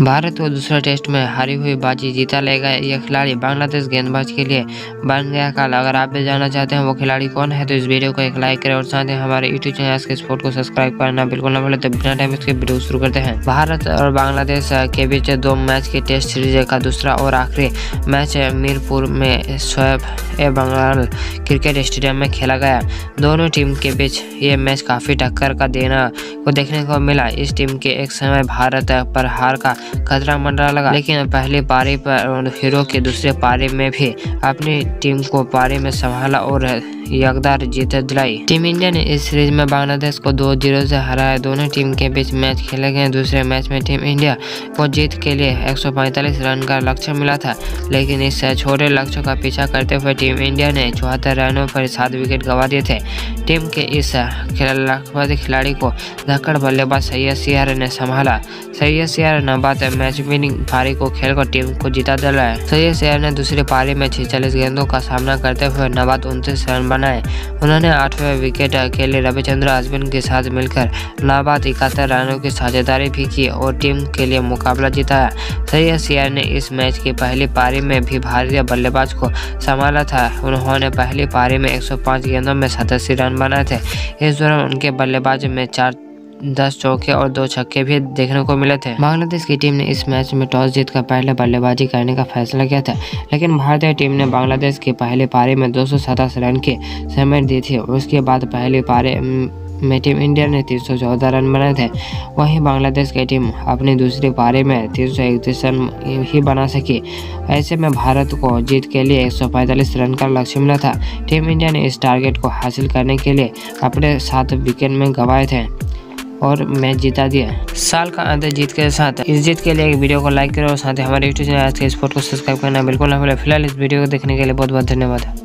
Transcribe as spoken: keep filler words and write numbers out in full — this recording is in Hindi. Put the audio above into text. भारत को दूसरा टेस्ट में हारी हुई बाजी जीता लेगा यह खिलाड़ी बांग्लादेश गेंदबाज के लिए बन गया काल। अगर आप भी जानना चाहते हैं वो खिलाड़ी कौन है तो इस वीडियो को एक लाइक करें और साथ ही हमारे YouTube channel S K sport को सब्सक्राइब करना बिल्कुल ना भूलें। तो बिना टाइम इसके वीडियो शुरू करते हैं। भारत और बांग्लादेश के बीच दो मैच की टेस्ट सीरीज का दूसरा और आखिरी मैच मीरपुर में शोएब ए बंगाल क्रिकेट स्टेडियम में खेला गया। दोनों टीम के बीच ये मैच काफ़ी टक्कर का देना को देखने को मिला। इस टीम के एक समय भारत पर हार का खतरा मंडरा लगा, लेकिन पहली पारी पर हीरो के दूसरे पारी में भी अपनी टीम को पारी में संभाला और यादगार जीत दिलाई। टीम इंडिया ने इस सीरीज में बांग्लादेश को दो जीरो से हराया। दोनों टीम के बीच मैच खेले गए। दूसरे मैच में टीम इंडिया को जीत के लिए एक सौ पैंतालीस रन का लक्ष्य मिला था, लेकिन इस छोटे लक्ष्य का पीछा करते हुए टीम इंडिया ने चौहत्तर रनों पर सात विकेट गंवा दिए थे। टीम के इस लाखपति खिलाड़ी को धक्कड़ बल्लेबाज सैयद शियाख ने संभाला। सैयद शियाख नाबाद मैच विनिंग पारी को खेलकर टीम को जीता दिलाया। सैयद शियाख ने दूसरी पारी में छियालीस गेंदों का सामना करते हुए नाबाद उनतीस रन बनाए। उन्होंने आठवें विकेट के लिए रविचंद्रन अश्विन के साथ मिलकर नाबाद इकहत्तर रनों की साझेदारी भी की और टीम के लिए मुकाबला जिताया। सैयद शियाख ने इस मैच की पहली पारी में भी भारतीय बल्लेबाज को संभाला था। उन्होंने पहली पारी में एक सौ पाँच गेंदों में सतासी रन बनाए थे। इस दौरान उनके बल्लेबाज में चार दस चौके और दो छक्के भी देखने को मिले थे। बांग्लादेश की टीम ने इस मैच में टॉस जीतकर पहले बल्लेबाजी करने का फैसला किया था, लेकिन भारतीय टीम ने बांग्लादेश की पहली पारी में दो सौ सतासी रन की समेट दी थी। उसके बाद पहली पारी में टीम इंडिया ने तीन सौ चौदह रन बनाए थे। वहीं बांग्लादेश की टीम अपनी दूसरी पारी में तीन सौ इकतीस रन ही बना सकी। ऐसे में भारत को जीत के लिए एक सौ पैंतालीस रन का लक्ष्य मिला था। टीम इंडिया ने इस टारगेट को हासिल करने के लिए अपने सात विकेट में गंवाए थे और मैच जीता दिया। साल का अंत जीत के साथ, इस जीत के लिए एक वीडियो को लाइक करें और साथ ही हमारे YouTube channel S K sport को सब्सक्राइब करना बिल्कुल ना भूलें। फिलहाल इस वीडियो को देखने के लिए बहुत बहुत धन्यवाद।